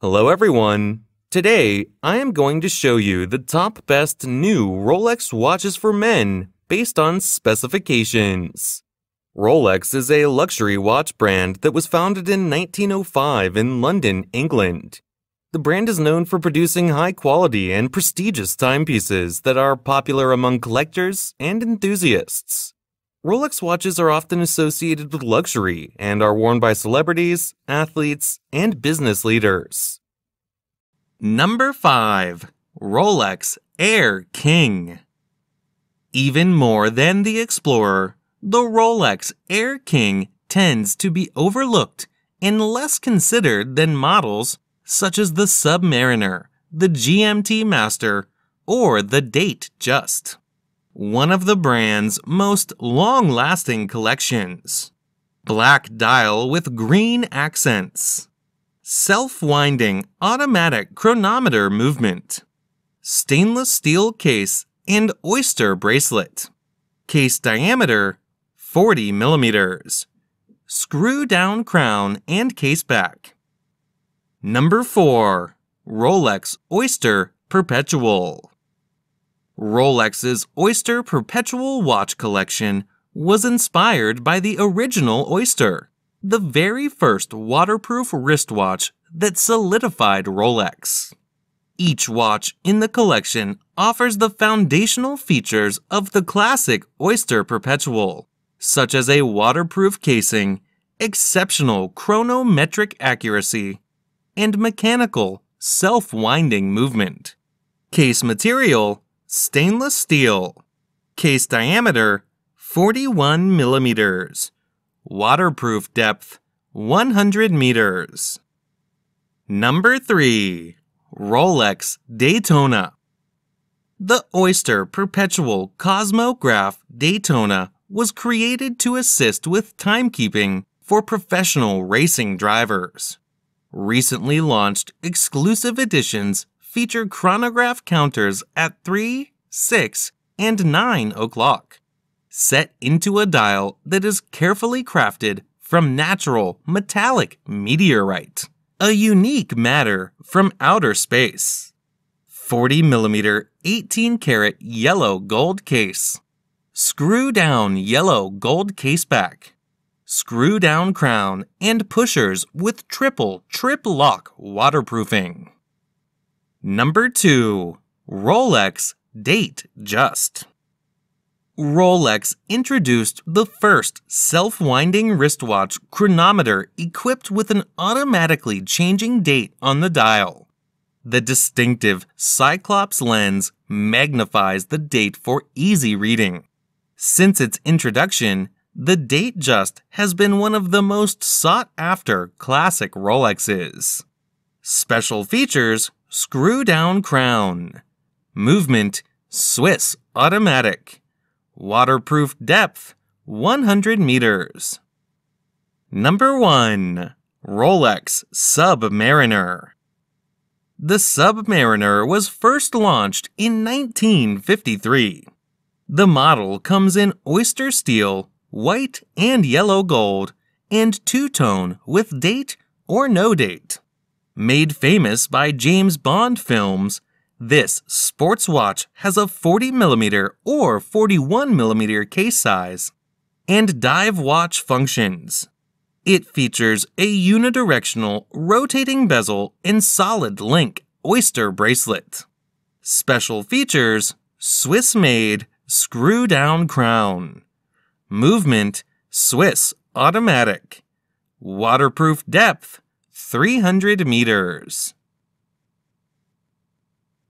Hello everyone! Today, I am going to show you the top best new Rolex watches for men based on specifications. Rolex is a luxury watch brand that was founded in 1905 in London, England. The brand is known for producing high-quality and prestigious timepieces that are popular among collectors and enthusiasts. Rolex watches are often associated with luxury and are worn by celebrities, athletes, and business leaders. Number 5. Rolex Air King. Even more than the Explorer, the Rolex Air King tends to be overlooked and less considered than models such as the Submariner, the GMT Master, or the Datejust, one of the brand's most long-lasting collections. Black dial with green accents. Self-winding automatic chronometer movement. Stainless steel case and oyster bracelet. Case diameter 40 millimeters. Screw-down crown and case back. Number 4. Rolex Oyster Perpetual. Rolex's Oyster Perpetual watch collection was inspired by the original Oyster, the very first waterproof wristwatch that solidified Rolex. Each watch in the collection offers the foundational features of the classic Oyster Perpetual, such as a waterproof casing, exceptional chronometric accuracy, and mechanical, self-winding movement. Case material, stainless steel. Case diameter 41 millimeters. Waterproof depth 100 meters. Number 3. Rolex Daytona. The Oyster Perpetual Cosmograph Daytona was created to assist with timekeeping for professional racing drivers. Recently launched exclusive editions feature chronograph counters at 3, 6, and 9 o'clock, set into a dial that is carefully crafted from natural metallic meteorite, a unique matter from outer space. 40 mm 18-karat yellow gold case. Screw-down yellow gold case back. Screw-down crown and pushers with triple trip-lock waterproofing. Number 2. Rolex Datejust. Rolex introduced the first self-winding wristwatch chronometer equipped with an automatically changing date on the dial. The distinctive Cyclops lens magnifies the date for easy reading. Since its introduction, the Datejust has been one of the most sought-after classic Rolexes. Special features: screw-down crown, movement Swiss automatic, waterproof depth 100 meters. Number 1. Rolex Submariner. The Submariner was first launched in 1953. The model comes in oyster steel, white and yellow gold, and two-tone with date or no date. Made famous by James Bond films, this sports watch has a 40 mm or 41 mm case size and dive watch functions. It features a unidirectional rotating bezel and solid link oyster bracelet. Special features: Swiss-made screw-down crown, movement Swiss automatic, waterproof depth 300 meters.